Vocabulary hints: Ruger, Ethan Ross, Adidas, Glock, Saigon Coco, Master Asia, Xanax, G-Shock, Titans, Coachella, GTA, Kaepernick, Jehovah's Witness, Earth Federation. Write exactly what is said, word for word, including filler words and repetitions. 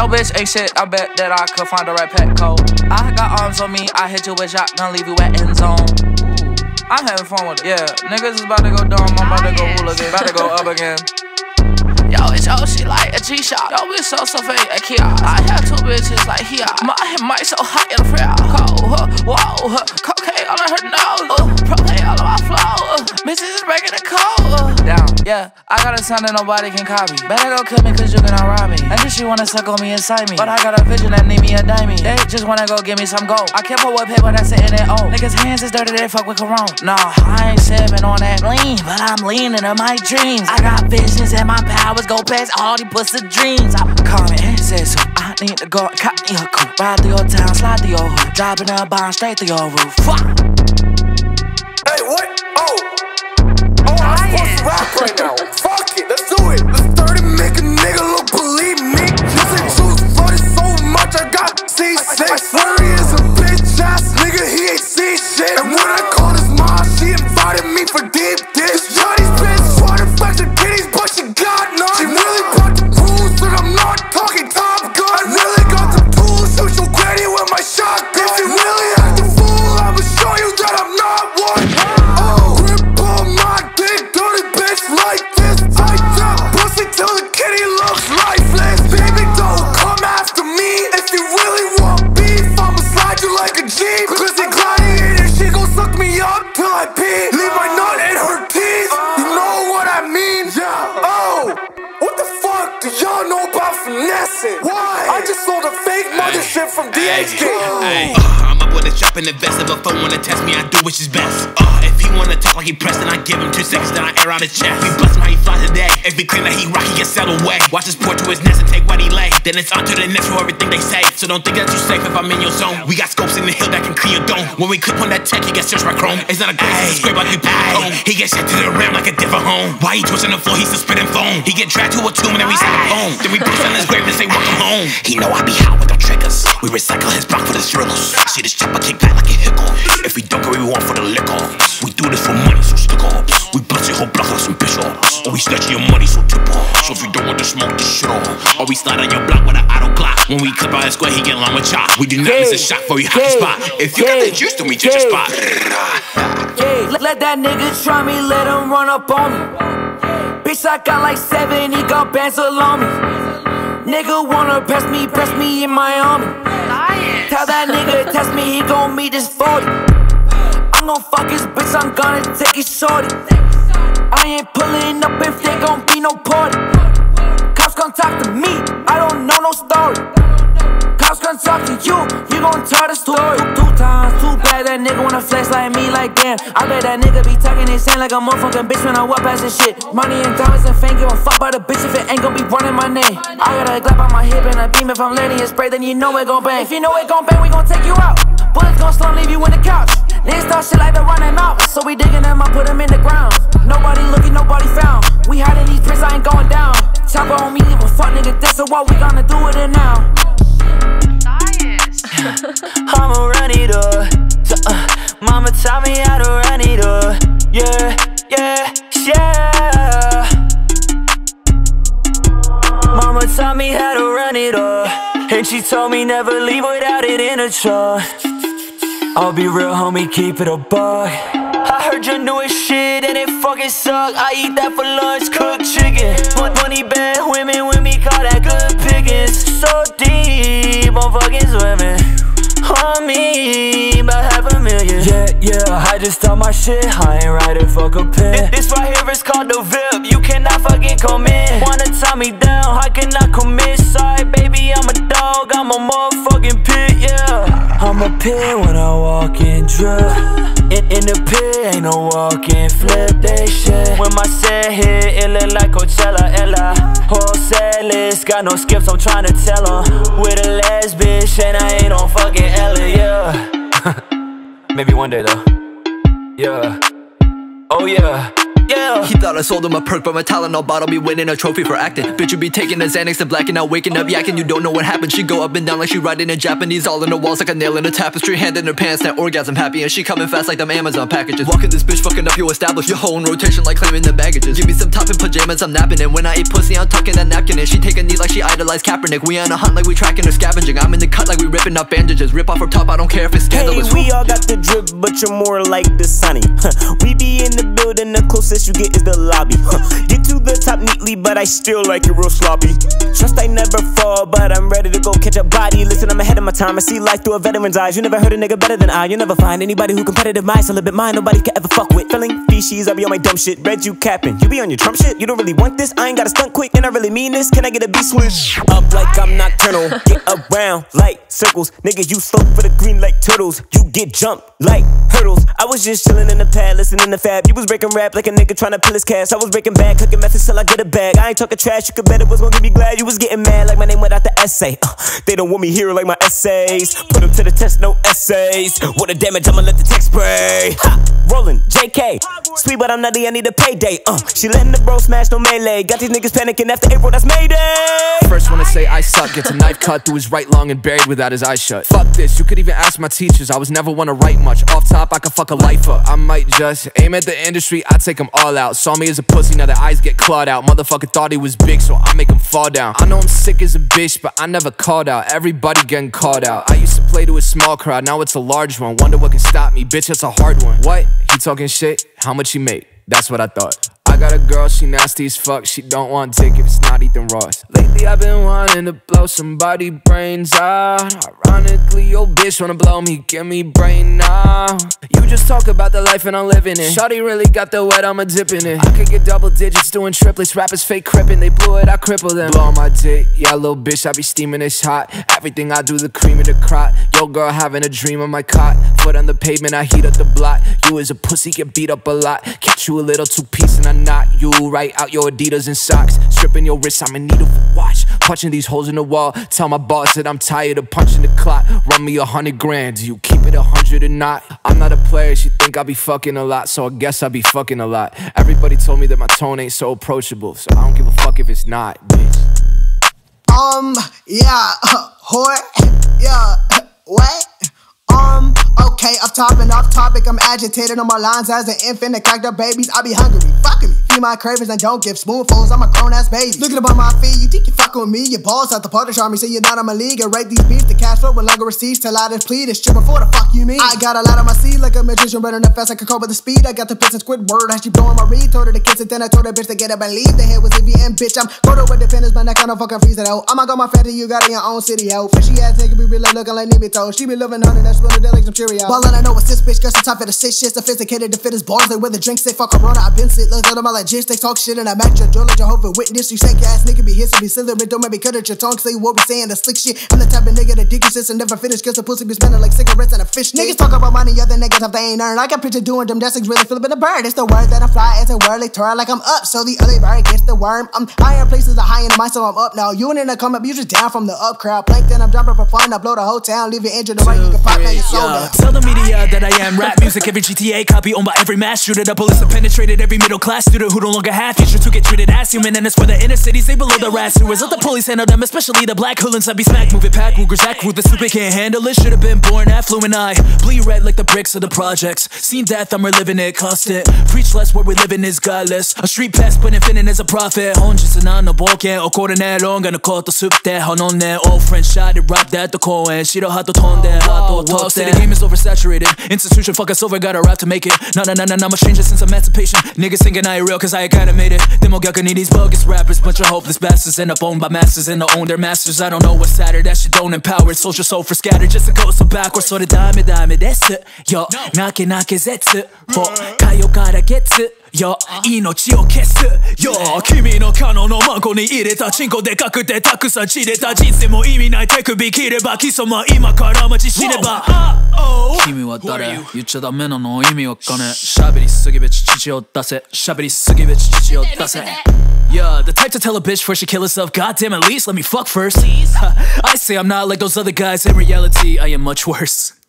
Yo bitch ain't shit, I bet that I could find the right pet code. I got arms on me, I hit you with shotgun, leave you at end zone. I'm having fun with it, yeah. Niggas is about to go dumb, I'm about to go hooligan, about to go up again. Yo, it's yo, she like a G-Shock. Yo, bitch, so, so fake, a kiosk. I have two bitches like here. My hip mic so hot, it'll fry. Cold, huh, whoa, huh, cocaine all on her nose. Uh, propane all on my flow. Uh, Missus is breaking the code. Uh, down, yeah, I got a sound that nobody can copy. Better don't kill me, cause you cannot rob me. And just she wanna suck on me inside me. But I got a vision that need me a dimey. They just wanna go give me some gold. I can't put what paper that's sitting at old. Niggas' hands is dirty, they fuck with Corona. Nah, I ain't sipping on that lean, but I'm leaning on my dreams. I got visions and my power. Go past all these busted dreams. I'm coming, says who? I need to go, cop me a coupe. Ride through your town, slide through your hood. Dropping a bomb straight through your roof. Fuck! Hey, what? Oh! Oh, I'm I supposed am. to rock right now. Fuck it, let's do it. Let's thirty make a nigga look, believe me. You said choose for this so much, I got C six. Worry is a bitch ass nigga, he ain't see shit. And when I called his mom, she invited me for deep dish. Johnny's bitch, trying to fuck the kitties, but she got no. She really brought the rules, and I'm not talking Top Gun. I really got the tools, shoot your granny with my shotgun. If you really act a fool, I will show you that I'm not one. Oh, grip on my dick, dirty bitch like this. I tap pussy till the kitty looks lifeless. Baby, don't come after me if you really want beef. I'ma slide you like a Jeep. Pussy gladiator, she gon' suck me up till I pee. Leave my nut in her teeth. You know what I mean? Yeah. Y'all know about finessing. Why? I just sold a fake mother shit from D H K. Ay, ay, uh, I'm up with a shop and invest. If a phone wanna test me, I do what's his best. Uh, if he wanna talk like he pressed, then I give him two seconds, then I air out his chest. We bust him how he fly today. If he claim that he rock, he get settled away. Watch his port to his nest and take what he lay. Then it's on to the next for everything they say. So don't think that you're safe if I'm in your zone. We got scopes in the hill that can clear your dome. When we clip on that tech, he gets searched by Chrome. It's not a grace, it's a scrape like you put it home. He gets shit to the rim like a different home. Why he twitching the floor, he's still spitting foam. He get dragged to a tomb and then we home. Then we bust on his grave and say welcome home. He know I be hot with the triggers. We recycle his block for the drillers. See this chopper kick back like a hickle. If we don't get what we want for the liquor, we do this for money, so stick up. We blitz your whole block like some bitch off. Or we snatch your money, so tip off. So if you don't want to smoke, this shit on. Or we slide on your block with an auto Glock. When we clip out his square, he get long with chop. We do not miss a shot for we hot the spot. If you got the juice, then we just your spot. Let that nigga try me, let him run up on me. Bitch, I got like seven, he got bands along me. Nigga wanna press me, press me in my army. Tell that nigga test me, he gon' meet his forty. I'm gon' fuck his bitch, I'm gonna take his shorty. I ain't pulling up if there gon' be no party. Cops gon' talk to me, I don't know no story. Cops gon' talk to you, you gon' tell the story. Two times, too bad that nigga wanna flex like me, like damn. I bet that nigga be talking his hand like a motherfucking bitch when I walk past this shit. Money and diamonds and fame, give a fuck about a bitch if it ain't gon' be running my name. I got a glap on my hip and a beam. If I'm landing a spray, then you know it gon' bang. If you know it gon' bang, we gon' take you out. Bullets gon' slow, leave you in the couch. Niggas start shit like they're running out. So we digging them, I put them in the ground. Nobody looking, nobody found. We hiding these prints, I ain't going down. Chopper on me, leave a fuck nigga dead, so what we gonna do with it now? I'ma run it up. Uh, mama taught me how to run it up. Yeah, yeah, yeah. Mama taught me how to run it up, and she told me never leave without it in a trunk. I'll be real, homie, keep it a buck. I heard your newest shit and it fucking suck. I eat that for lunch, cooked chicken. Money bad women with me, call that good pickings. So deep, I'm fucking swimming. On me, about half a million. Yeah, yeah, I just thought my shit, I ain't right to fuck a pin. This right here is called the V I P, you cannot fucking come in. Wanna tie me down, I cannot commit. Sorry, baby, I'm a dog, I'm a motherfucking pit, yeah. I'm a pit when I walk in drip. In, in the pit, ain't no walking, flip that shit. When my set hit, it look like Coachella, Ella. Whole set list, got no skips, I'm tryna tell her. With a last bitch, and I ain't on fucking Ella, yeah. Maybe one day though. Yeah. Oh yeah. yeah. He thought I sold him a perk, but my talent all bought. I'll be winning a trophy for acting. Bitch, you be taking a Xanax and blacking out, waking up yakking. You don't know what happened. She go up and down like she riding in Japanese, all in the walls like a nail in a tapestry. Hand in her pants, now orgasm happy, and she coming fast like them Amazon packages. Walking this bitch, fucking up your established, your whole in rotation like claiming the baggages. Give me some top in pajamas, I'm napping, and when I eat pussy, I'm tucking that napkin. And she take a knee like she idolized Kaepernick. We on a hunt like we tracking or scavenging. I'm in the cut like we ripping up bandages. Rip off her top, I don't care if it's scandalous. Hey, we all got the drip, but you're more like the sunny. Huh. We be in the building, the closest you get is the lobby. Huh. Get to the top neatly, but I still like it real sloppy. Trust I never fall, but I'm ready to go catch a body. Listen, I'm ahead of my time. I see life through a veteran's eyes. You never heard a nigga better than I. You never find anybody who competitive minds a little bit mine. Nobody can ever fuck with. Feeling feces, I be on my dumb shit. Red, you capping. You be on your Trump shit. You don't really want this. I ain't gotta stunt quick, and I really mean this. Can I get a B switch? Up like I'm nocturnal. Get around like circles. Niggas, you slow for the green like turtles. You get jumped like hurdles. I was just chilling in the pad, listening to Fab. You was breaking rap like a nigga trying to pull his cash. I was breaking back, cooking methods till I get it back. I ain't talking trash, you could bet it was gonna get me glad. You was getting mad like my name without the essay. Uh, they don't want me here like my essays. Put them to the test, no essays. What the damage, I'ma let the text spray. Ha! Rolling, J K. Sweet, but I'm nutty, I need a payday. Uh, she letting the bro smash, no melee. Got these niggas panicking after April, that's Mayday. First wanna say I suck, gets a knife cut through his right lung and buried without his eyes shut. Fuck this, you could even ask my teachers. I was never one to write much. Off top, I could fuck a life up. I might just aim at the industry, I take them all out. Saw me as a pussy, now their eyes get clawed out. Motherfucker thought he was big, so I make him fall down. I know I'm sick as a bitch, but I never called out. Everybody getting called out. I used to play to a small crowd, now it's a large one. Wonder what can stop me, bitch, that's a hard one. What? He talking shit? How much he make? That's what I thought. I got a girl, she nasty as fuck. She don't want dick if it's not Ethan Ross. Lately I've been wanting to blow somebody brains out. Ironically, your bitch wanna blow me, give me brain out. You just talk about the life and I'm living it. Shawty really got the wet, I'ma dip in it. I could get double digits doing triplets. Rappers fake crippin', they blew it, I cripple them. Blow my dick, yeah, little bitch, I be steaming, it's hot. Everything I do, the cream of the crop. Yo girl having a dream on my cot. Foot on the pavement, I heat up the block. You as a pussy get beat up a lot. Catch you a little two-piece and I not you, right out your Adidas and socks. Stripping your wrists, I'm in need of a watch. Punching these holes in the wall. Tell my boss that I'm tired of punching the clock. Run me a hundred grand, do you keep it a hundred or not? I'm not a player, she think I be fucking a lot, so I guess I be fucking a lot. Everybody told me that my tone ain't so approachable, so I don't give a fuck if it's not, bitch. Um, yeah, uh, whore, yeah, uh, what? Um, okay, off top and off topic, I'm agitated on my lines as an infant that cracked up babies. I be hungry, fucking me, feed my cravings and don't give spoonfuls, I'm a grown-ass baby. Looking up on my feet, you think you fucking with me, your balls out the Polish army, say you're not on my league, I rate these beats, the cash flow, no longer receipts, till I displead, it's shit before the fuck you mean. I got a lot on my seat, like a magician running up fast, I can cope with the speed, I got the piss and squid word, I keep blowing my read, told her to kiss it, then I told her bitch to get up and leave, the head was heavy and bitch, I'm photo with defenders, but I kinda fucking freeze it out, I'ma go my fatty, you got in your own city, yo, fishy ass nigga be real looking like Nimito, she be loving on it, that's like some Cheerios. Well, all I know is this bitch got some time for the sick shit. Sophisticated to fit his bars. They wear the drinks, they fuck Corona. I've been sick, look at all my logistics. Talk shit and I match your drill like Jehovah's Witness. You shake your ass nigga be here, so be silent. Don't make me cut at your tongue, say what we saying, the slick shit. I'm the type of nigga that digits and never finish, cause the pussy be smelling like cigarettes and a fish. Niggas talk about money, other niggas if they ain't earned. I got picture doing them dressings, really flipping the bird. It's the word that I fly as a word, like turn like I'm up. So the early bird gets the worm. I'm higher places, the high in mind, so I'm up now. You ain't in the comment, you just down from the up crowd. Plankton, I'm dropping for fun. I blow the whole town, leave your engine the right, you can pop that. Yeah. Tell the media that I am rap music. Every G T A copy owned by every mass shooter. The bullets have penetrated every middle class student who no longer have future to get treated as human. And it's for the inner cities, they below the rats. Who is let the police handle them, especially the black hoodlums. I be smack, moving pack, Ruger, Zach, Ruth, the stupid can't handle it. Should have been born affluent. I bleed red like the bricks of the projects. Seen death, I'm reliving it constant. Preach less, where we living is godless. A street pest, but infinite is a profit. Hundreds and on the balkan, a quarter net long. Gonna call the soup that, hon on that. Old French shot it, robbed at the core, and she don't have to tone that. Say the game is oversaturated. Institution fuck us over, gotta rap to make it. Nah, nah, nah, nah, nah, I'm a stranger since emancipation. Niggas thinking I ain't real cause I ain't kinda made it. Demo Galka need these bogus rappers. Bunch of hopeless bastards end up owned by masters and they own their masters. I don't know what's sadder, that shit don't empower. Social soul for scatter, just to go so backwards. So the dime, dime, that's it. Yo, knock it, knock it, that's it. Kayo gotta get it. Yo, inochi o kesu. Yo, kimi no kano no manko ni ireta. Chinko de kakute takusan chireta. Jinsei mo imi nai, te kubi kireba. Kisoma ima kara machi shineba. Kimi wa dare? Yuccha dame na no imi wa kane. Shabiri sugi bitch, chichi o dase. Shabiri sugi bitch, chichi o dase. Yeah, the type to tell a bitch before she kill herself. Goddamn, at least let me fuck first. I say I'm not like those other guys. In reality, I am much worse.